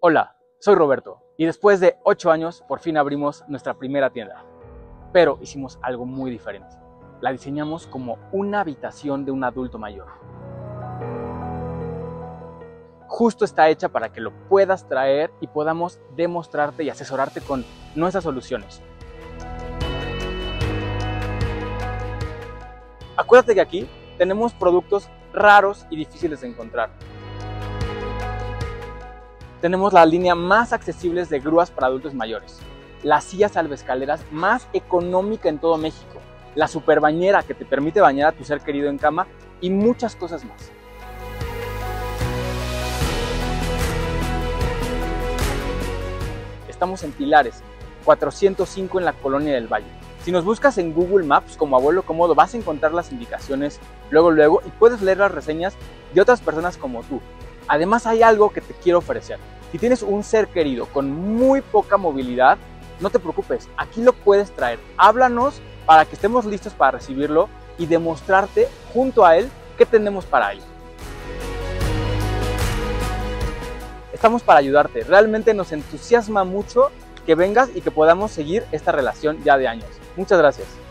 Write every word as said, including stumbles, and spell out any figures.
Hola, soy Roberto y después de ocho años por fin abrimos nuestra primera tienda. Pero hicimos algo muy diferente. La diseñamos como una habitación de un adulto mayor. Justo está hecha para que lo puedas traer y podamos demostrarte y asesorarte con nuestras soluciones. Acuérdate que aquí tenemos productos raros y difíciles de encontrar. Tenemos la línea más accesible de grúas para adultos mayores, las sillas salvaescaleras más económica en todo México, la superbañera que te permite bañar a tu ser querido en cama y muchas cosas más. Estamos en Pilares, cuatrocientos cinco en la colonia del Valle. Si nos buscas en Google Maps como Abuelo Cómodo vas a encontrar las indicaciones luego luego y puedes leer las reseñas de otras personas como tú. Además hay algo que te quiero ofrecer. Si tienes un ser querido con muy poca movilidad, no te preocupes, aquí lo puedes traer. Háblanos para que estemos listos para recibirlo y demostrarte junto a él qué tenemos para él. Estamos para ayudarte, realmente nos entusiasma mucho que vengas y que podamos seguir esta relación ya de años. Muchas gracias.